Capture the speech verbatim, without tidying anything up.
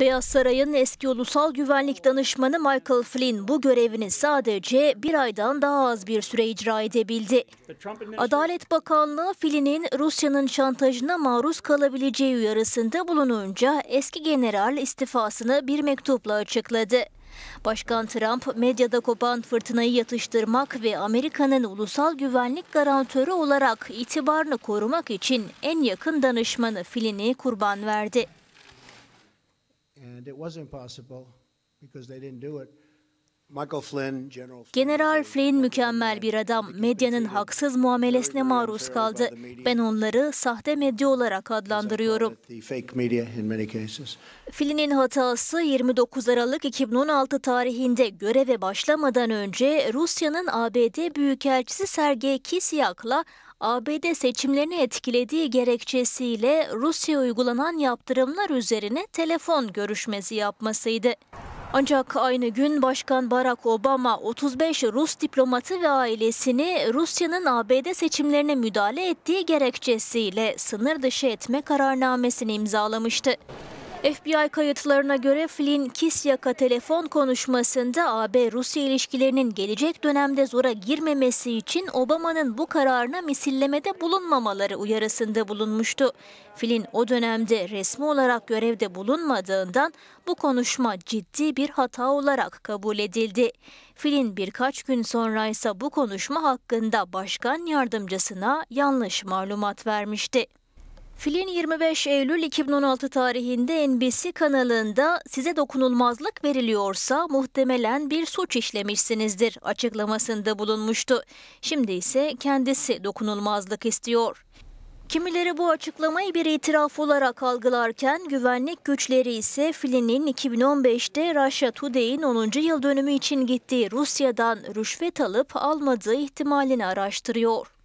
Beyaz Saray'ın eski ulusal güvenlik danışmanı Michael Flynn bu görevini sadece bir aydan daha az bir süre icra edebildi. Adalet Bakanlığı Flynn'in Rusya'nın şantajına maruz kalabileceği uyarısında bulununca eski general istifasını bir mektupla açıkladı. Başkan Trump, medyada kopan fırtınayı yatıştırmak ve Amerika'nın ulusal güvenlik garantörü olarak itibarını korumak için en yakın danışmanı Flynn'i kurban verdi. General Flynn mükemmel bir adam. Medyanın haksız muamelesine maruz kaldı. Ben onları sahte medya olarak adlandırıyorum. Flynn'in hatası yirmi dokuz Aralık iki bin on altı tarihinde göreve başlamadan önce Rusya'nın A B D Büyükelçisi Sergey Kislyak'la A B D seçimlerini etkilediği gerekçesiyle Rusya'ya uygulanan yaptırımlar üzerine telefon görüşmesi yapmasıydı. Ancak aynı gün Başkan Barack Obama otuz beş Rus diplomatı ve ailesini Rusya'nın A B D seçimlerine müdahale ettiği gerekçesiyle sınır dışı etme kararnamesini imzalamıştı. F B I kayıtlarına göre Flynn, Kislyak telefon konuşmasında A B Rusya ilişkilerinin gelecek dönemde zora girmemesi için Obama'nın bu kararına misillemede bulunmamaları uyarısında bulunmuştu. Flynn o dönemde resmi olarak görevde bulunmadığından bu konuşma ciddi bir hata olarak kabul edildi. Flynn birkaç gün sonra ise bu konuşma hakkında başkan yardımcısına yanlış malumat vermişti. Flynn yirmi beş Eylül iki bin on altı tarihinde N B C kanalında "Size dokunulmazlık veriliyorsa muhtemelen bir suç işlemişsinizdir" açıklamasında bulunmuştu. Şimdi ise kendisi dokunulmazlık istiyor. Kimileri bu açıklamayı bir itiraf olarak algılarken güvenlik güçleri ise Flynn'in iki bin on beşte Russia Today'in onuncu yıl dönümü için gittiği Rusya'dan rüşvet alıp almadığı ihtimalini araştırıyor.